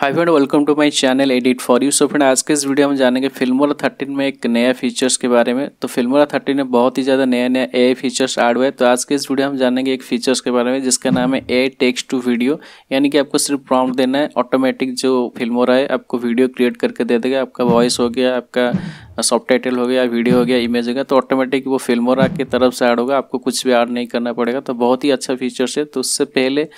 Hi friend, welcome to my channel edit for you. So friend, आज के इस video में जानेंगे फिल्मोरा 13 में एक नया फीचर्स के बारे में। तो फिल्मोरा 13 में बहुत ही ज़्यादा नया एआई फीचर्स ऐड हुए हैं। तो आज के इस वीडियो में जानेंगे एक फीचर्स के बारे में जिसका नाम है एआई टेक्स्ट टू वीडियो, यानी कि आपको सिर्फ प्रॉम्प्ट देना है, ऑटोमेटिक जो फिल्मोरा है आपको वीडियो क्रिएट करके दे देगा। आपका वॉइस हो गया, आपका सबटाइटल हो गया, वीडियो हो गया, इमेज हो गया, तो ऑटोमेटिक वो फिल्मोरा की तरफ से ऐड होगा, आपको कुछ भी ऐड नहीं करना पड़ेगा। तो बहुत ही अच्छा फीचर्स है। तो उससे पहले,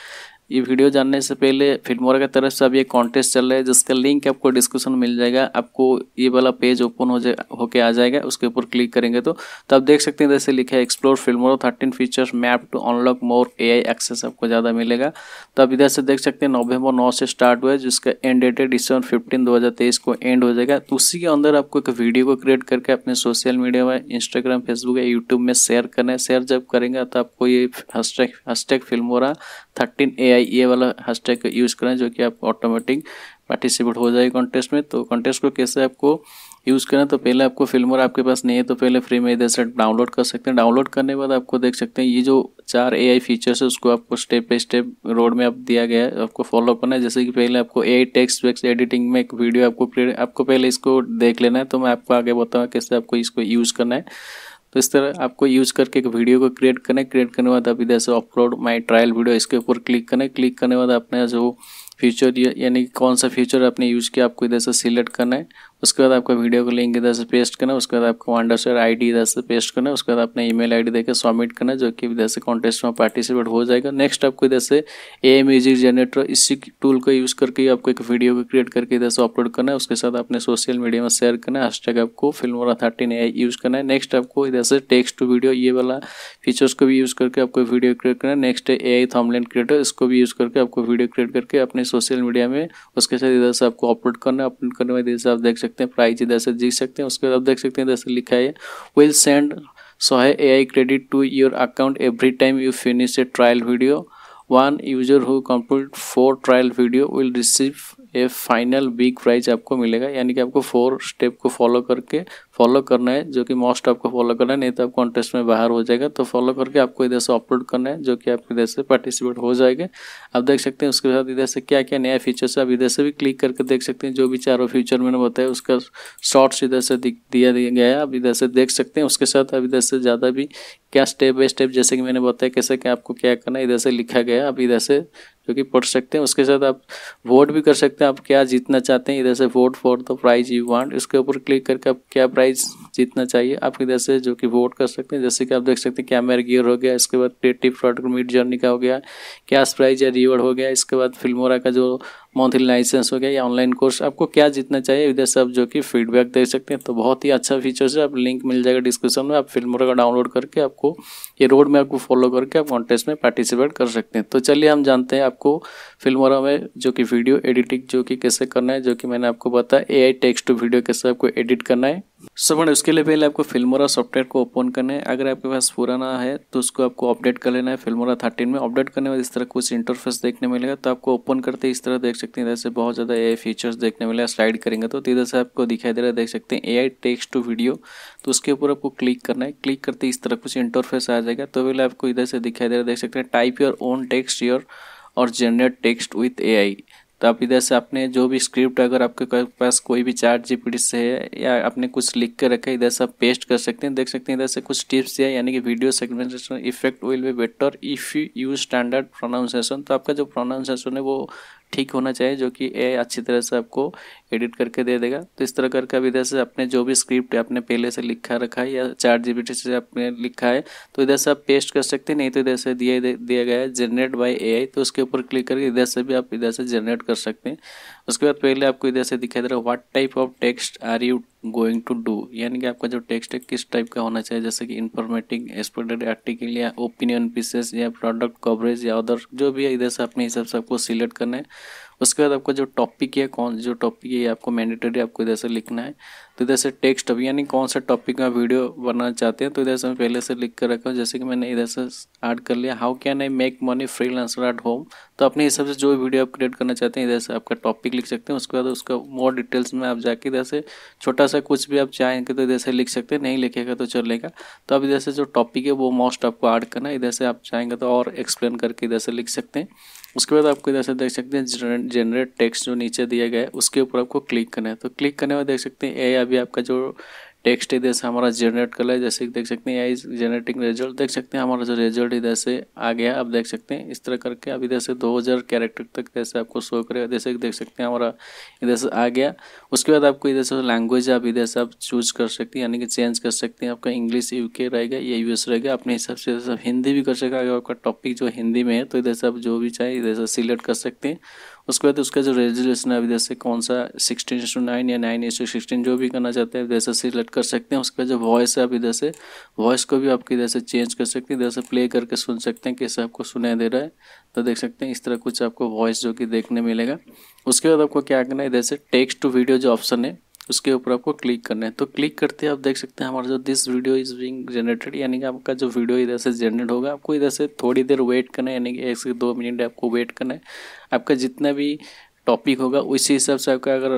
ये वीडियो जानने से पहले, फिल्मोरा की तरफ से अभी एक कॉन्टेस्ट चल रहा है जिसका लिंक आपको डिस्क्रिप्शन मिल जाएगा। आपको ये वाला पेज ओपन होके आ जाएगा, उसके ऊपर क्लिक करेंगे तो आप देख सकते हैं, जैसे लिखा है explore Filmora 13 features map to unlock more AI access, आपको ज़्यादा मिलेगा। तो आप इधर से देख सकते हैं 9 नवंबर से स्टार्ट हुआ है, जिसका एंड डेट है 15 दिसंबर 2023 को एंड हो जाएगा। तो उसी के अंदर आपको एक वीडियो को क्रिएट करके अपने सोशल मीडिया में, इंस्टाग्राम, फेसबुक या यूट्यूब में शेयर करना है। शेयर जब करेंगे तो आपको ये हैशटैग फिल्मोरा 13 ये वाला हैशटैग यूज़ करें, जो कि आप ऑटोमेटिक पार्टिसिपेट हो जाएगी कॉन्टेस्ट में। तो कॉन्टेस्ट को कैसे आपको यूज़ करना, तो पहले आपको फिल्मोरा आपके पास नहीं है तो पहले फ्री में इधर से डाउनलोड कर सकते हैं। डाउनलोड करने के बाद आपको देख सकते हैं ये जो 4 एआई फीचर्स है उसको आपको स्टेप बाई स्टेप रोड में आप दिया गया है, आपको फॉलो करना है। जैसे कि पहले आपको एआई टेक्स्ट एडिटिंग में एक वीडियो आपको पहले इसको देख लेना है। तो मैं आपको आगे बताऊँगा कैसे आपको इसको यूज़ करना है। तो इस तरह आपको यूज़ करके एक वीडियो को क्रिएट करने के बाद आप इधर से अपलोड माई ट्रायल वीडियो, इसके ऊपर क्लिक करने के बाद अपने जो फीचर यानी कौन सा फीचर आपने यूज़ किया आपको इधर से सिलेक्ट करना है। उसके बाद आपका वीडियो को लिंक इधर से पेस्ट करना है। उसके बाद आपको अंडरस्कोर ID इधर से पेस्ट करना है। उसके बाद अपने email ID देकर सबमिट करना है, जो कि इधर से कॉन्टेस्ट में पार्टिसिपेट हो जाएगा। नेक्स्ट आपको इधर से एआई म्यूजिक जनरेटर, इसी टूल को यूज़ करके आपको एक वीडियो को क्रिएट करके इधर से अपलोड करना है। उसके साथ अपने सोशल मीडिया में शेयर करना है, हैशटैग आपको फिल्मोरा 13 एआई यूज़ करना है। नेक्स्ट आपको इधर से टेक्स्ट टू वीडियो, ये वाला फीचर्स को भी यूज़ करके आपको वीडियो क्रिएट करना है। नेक्स्ट एआई थंबनेल क्रिएटर, इसको भी यूज़ करके आपको वीडियो क्रिएट करके अपने सोशल मीडिया में, उसके साथ इधर से आपको अपलोड करना है। अपलोड करने में इधर से आप देख सकते हैं प्राइज इधर से जीत सकते हैं। उसके बाद आप देख सकते हैं इधर से लिखा है will send 100 AI credit to your account every time you finish a trial video. 1 user who complete 4 trial video will receive a final big prize, आपको मिलेगा। यानी कि आपको 4 स्टेप को फॉलो करना है, जो कि मोस्ट आपको फॉलो करना है, नहीं तो आप कॉन्टेस्ट में बाहर हो जाएगा। तो फॉलो करके आपको इधर से अपलोड करना है, जो कि आप इधर से पार्टिसिपेट हो जाएगा। आप देख सकते हैं उसके साथ इधर से क्या क्या नया फीचर्स है आप इधर से भी क्लिक करके देख सकते हैं। जो भी 4 फीचर मैंने बताया उसका शॉर्ट्स इधर से दिया गया है, आप इधर से देख सकते हैं। उसके साथ आप इधर से ज़्यादा भी क्या स्टेप बाय स्टेप, जैसे कि मैंने बताया कैसे क्या आपको क्या करना है, इधर से लिखा गया है, आप इधर से जो कि पढ़ सकते हैं। उसके साथ आप वोट भी कर सकते हैं, आप क्या जीतना चाहते हैं, इधर से vote for the prize you want, इसके ऊपर क्लिक करके आप क्या प्राइज जीतना चाहिए आप इधर से जो कि वोट कर सकते हैं। जैसे कि आप देख सकते हैं कैमरा गियर हो गया, इसके बाद क्रिएटिव प्रोडक्ट मिड जर्नी का हो गया, कैश प्राइज या रिवॉर्ड हो गया, इसके बाद फिल्मोरा का जो मंथली लाइसेंस हो गया या ऑनलाइन कोर्स, आपको क्या जीतना चाहिए इधर से आप जो कि फीडबैक दे सकते हैं। तो बहुत ही अच्छा फीचर्स है। आप लिंक मिल जाएगा डिस्क्रिप्शन में, आप फिल्मोरा का डाउनलोड करके आपको ये रोड में आपको फॉलो करके आप कॉन्टेस्ट में पार्टिसिपेट कर सकते हैं। तो चलिए हम जानते हैं आपको फिल्मोरा में जो कि वीडियो एडिटिंग जो कि कैसे करना है, जो कि मैंने आपको बताया एआई टेक्स्ट टू वीडियो कैसे आपको एडिट करना है। सो फ्रेंड, उसके लिए पहले आपको फिल्मोरा सॉफ्टवेयर को ओपन करना है। अगर आपके पास पुराना है तो उसको आपको अपडेट कर लेना है। फिल्मोरा 13 में अपडेट करने के बाद इस तरह कुछ इंटरफेस देखने मिलेगा। तो आपको ओपन करते ही इस तरह देख सकते हैं, इधर से बहुत ज़्यादा एआई फीचर्स देखने मिलेगा। स्लाइड करेंगे तो इधर से आपको दिखाई दे रहा है, देख सकते हैं एआई टेक्स्ट टू वीडियो। तो उसके ऊपर आपको क्लिक करना है। क्लिक करते ही इस तरह कुछ इंटरफेस आ जाएगा। तो पहले आपको इधर से दिखाई दे रहा है, देख सकते हैं type your own text your और जनरेट टेक्स्ट विथ एआई। तो आप इधर से आपने जो भी स्क्रिप्ट अगर आपके पास कोई भी ChatGPT से है या आपने कुछ लिख कर रखा है इधर से आप पेस्ट कर सकते हैं। देख सकते हैं इधर से कुछ टिप्स है, यानी कि video segmentation effect will be better if you use standard pronunciation. तो आपका जो प्रोनाउंसिएशन है वो ठीक होना चाहिए, जो कि ए अच्छी तरह से आपको एडिट करके दे देगा। तो इस तरह करके आप इधर से अपने जो भी स्क्रिप्ट है आपने पहले से लिखा रखा है या ChatGPT से आपने लिखा है तो इधर से आप पेस्ट कर सकते हैं, नहीं तो इधर से दिया गया है जनरेट बाय एआई। तो उसके ऊपर क्लिक करके इधर से भी आप इधर से जनरेट कर सकते हैं। उसके बाद पहले आपको इधर से दिखाई दे रहा है what type of text are you going to do, यानी कि आपका जो टेक्स्ट है किस टाइप का होना चाहिए, जैसे कि इन्फॉर्मेटिव, एक्सपर्टेड आर्टिकल या ओपिनियन पीसेस या प्रोडक्ट कवरेज या अदर, जो भी है इधर से अपने हिसाब से आपको सिलेक्ट करना है। उसके बाद आपका जो टॉपिक है आपको मैंडेटरी आपको इधर से लिखना है। तो इधर से टेक्स्ट अभी यानी कौन सा टॉपिक में वीडियो बनाना चाहते हैं तो इधर से मैं पहले से लिख कर रखा हूँ, जैसे कि मैंने इधर से ऐड कर लिया how can I make money freelancer at home. तो अपने हिसाब से जो वीडियो आप क्रिएट करना चाहते हैं इधर से आपका टॉपिक लिख सकते हैं। उसके बाद उसका मोर डिटेल्स में आप जाके इधर से छोटा सा कुछ भी आप चाहेंगे तो इधर से लिख सकते हैं, नहीं लिखेगा तो चलेगा। तो आप इधर से जो टॉपिक है वो मोस्ट आपको ऐड करना है, इधर से आप चाहेंगे तो और एक्सप्लेन करके इधर से लिख सकते हैं। उसके बाद आपको इधर से देख सकते हैं जनरेट टेक्स्ट जो नीचे दिया गया है उसके ऊपर आपको क्लिक करना है। तो क्लिक करने में देख सकते हैं ए अभी आपका जो टेक्स्ट इधर से हमारा जनरेट कर रहा है। जैसे देख सकते हैं ए इज जनरेटिंग रिजल्ट, देख सकते हैं हमारा जो रिजल्ट इधर से आ गया। आप देख सकते हैं इस तरह करके अब इधर से 2000 कैरेक्टर तक जैसे आपको शो करेगा। जैसे देख सकते हैं हमारा इधर से आ गया। उसके बाद आपको इधर से लैंग्वेज आप इधर से आप चूज कर सकते हैं, यानी कि चेंज कर सकते हैं। आपका इंग्लिश UK रहेगा या US रहेगा, अपने हिसाब से इधर से हिंदी भी कर सकते हैं। अगर आपका टॉपिक जो हिंदी में है तो इधर से आप जो भी चाहे इधर से सिलेक्ट कर सकते हैं। उसके बाद उसका जो रेजोल्यूशन है अभी जैसे कौन सा 16:9 या 9:16 जो भी करना चाहते हैं जैसे सिलेक्ट कर सकते हैं। उसके बाद जो वॉइस है आप इधर से वॉइस को भी आपकी इधर से चेंज कर सकते हैं, इधर से प्ले करके सुन सकते हैं कैसे आपको सुनाई दे रहा है। तो देख सकते हैं इस तरह कुछ आपको वॉइस जो कि देखने मिलेगा। उसके बाद आपको क्या करना है, इधर से टेक्स्ट टू वीडियो जो ऑप्शन है उसके ऊपर आपको क्लिक करना है। तो क्लिक करते हैं आप देख सकते हैं हमारा जो this video is being generated, यानी कि आपका जो वीडियो इधर से जनरेट होगा। आपको इधर से थोड़ी देर वेट करना है, यानी कि 1 से 2 मिनट आपको वेट करना है। आपका जितना भी टॉपिक होगा उसी हिसाब से आपका अगर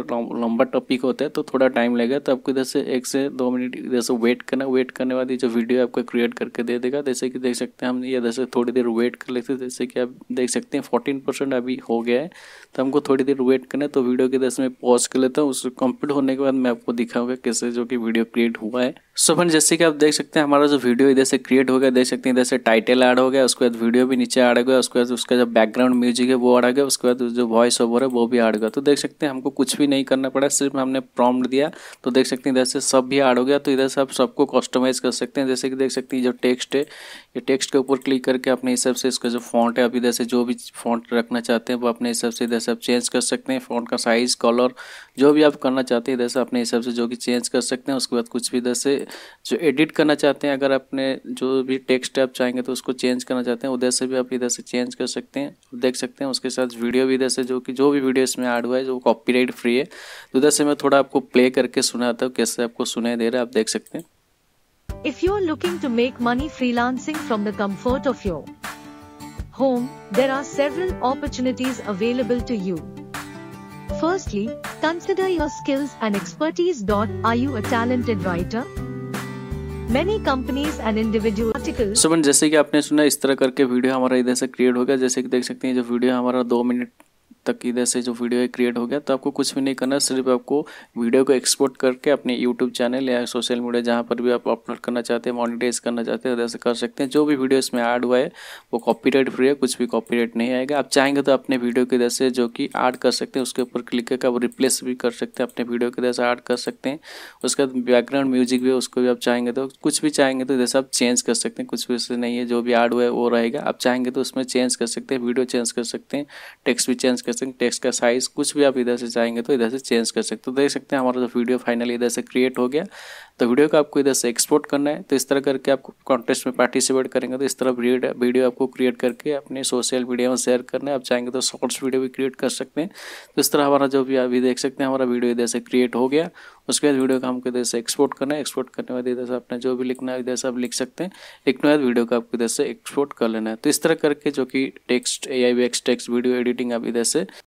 लंबा टॉपिक होता है तो थोड़ा टाइम लगेगा। तो आपको इधर से 1 से 2 मिनट इधर से वेट करना। वेट करने बाद ये जो वीडियो आपका क्रिएट करके दे देगा। जैसे कि देख सकते हैं हम इधर से थोड़ी देर वेट कर लेते हैं। जैसे कि आप देख सकते हैं 14% अभी हो गया है, तो हमको थोड़ी देर वेट करना है। तो वीडियो के इधर से मैं पॉज कर लेता हूँ। उसको कंप्लीट होने के बाद मैं आपको दिखाऊंगा कैसे जो कि वीडियो क्रिएट हुआ है। सो फ्रेंड्स जैसे कि आप देख सकते हैं हमारा जो वीडियो इधर से क्रिएट हो गया। देख सकते हैं इधर से टाइटल ऐड हो गया, उसके बाद वीडियो भी नीचे ऐड हो गया, उसके बाद उसका जो बैकग्राउंड म्यूजिक है वो ऐड हो गया, उसके बाद जो वॉइस ओवर है वो भी ऐड हो गया। तो देख सकते हैं हमको कुछ भी नहीं करना पड़ा, सिर्फ हमने प्रॉम्प्ट दिया। तो देख सकते हैं इधर से सब भी ऐड हो गया। तो इधर से आप सबको कस्टमाइज कर सकते हैं। जैसे कि देख सकते हैं जो टेक्स्ट है ये टेक्स्ट के ऊपर क्लिक करके अपने हिसाब से इसका जो फॉन्ट है आप इधर से जो भी फॉन्ट रखना चाहते हैं वो अपने हिसाब से इधर से आप चेंज कर सकते हैं। फॉन्ट का साइज कलर जो भी आप करना चाहते हैं इधर से अपने हिसाब से जो कि चेंज कर सकते हैं। उसके बाद कुछ भी इधर से जो एडिट करना चाहते हैं, अगर आपने जो भी टेक्स्ट आप चाहेंगे तो उसको चेंज करना चाहते हैं उधर से भी आप इधर से चेंज कर सकते हैं। देख सकते हैं उसके साथ वीडियो भी इधर से जो कि जो भी वीडियो इसमें ऐड हुआ है जो कॉपीराइट फ्री है। तो उधर से मैं थोड़ा आपको प्ले करके सुनाता हूँ कैसे आपको सुनाई दे रहा है, आप देख सकते हैं। If you are looking to make money freelancing from the comfort of your home, there are several opportunities available to you. Firstly, consider your skills and expertise. Are you a talented writer? Many companies and individual articles. So friends, जैसे कि आपने सुना इस तरह करके video हमारा इधर से क्रिएट हो गया। जैसे कि देख सकते हैं जो वीडियो हमारा 2 मिनट तक इधर से जो वीडियो है क्रिएट हो गया। तो आपको कुछ भी नहीं करना, सिर्फ आपको वीडियो को एक्सपोर्ट करके अपने यूट्यूब चैनल या सोशल मीडिया जहाँ पर भी आप अपलोड करना चाहते हैं, मोनिटाइज करना चाहते हैं उधर से कर सकते हैं। जो भी वीडियो इसमें ऐड हुआ है वो कॉपीराइट फ्री है, कुछ भी कॉपीराइट नहीं आएगा। आप चाहेंगे तो अपने वीडियो के इधर से जो कि ऐड कर सकते हैं, उसके ऊपर क्लिक करके आप रिप्लेस भी कर सकते हैं, अपने वीडियो के इधर से ऐड कर सकते हैं। उसका बैकग्राउंड म्यूजिक भी है, उसको भी आप चाहेंगे तो कुछ भी चाहेंगे तो इधर से आप चेंज कर सकते हैं। कुछ भी इससे नहीं है, जो भी ऐड हुआ है वो रहेगा। आप चाहेंगे तो उसमें चेंज कर सकते हैं, वीडियो चेंज कर सकते हैं, टेक्स्ट भी चेंज टेक्स्ट का साइज कुछ भी आप इधर से चाहेंगे तो इधर से चेंज कर सकते हो। तो देख सकते हैं हमारा जो वीडियो फाइनली इधर से क्रिएट हो गया। तो वीडियो को आपको इधर से एक्सपोर्ट करना है। तो इस तरह करके आप कॉन्टेस्ट में पार्टिसिपेट करेंगे तो इस तरह वीडियो आपको क्रिएट करके अपने सोशल मीडिया में शेयर करना है। आप चाहेंगे तो शॉर्ट्स वीडियो भी क्रिएट कर सकते हैं। तो इस तरह हमारा जो भी अभी देख सकते हैं हमारा वीडियो इधर से क्रिएट हो गया। उसके बाद वीडियो को हमको इधर से एक्सपोर्ट करना है। एक्सपोर्ट करने बाद इधर से आपने जो भी लिखना है इधर से आप लिख सकते हैं। लिखने बाद वीडियो को आपको इधर से एक्सपोर्ट कर लेना है। तो इस तरह करके जो कि text AI text video editing आप इधर से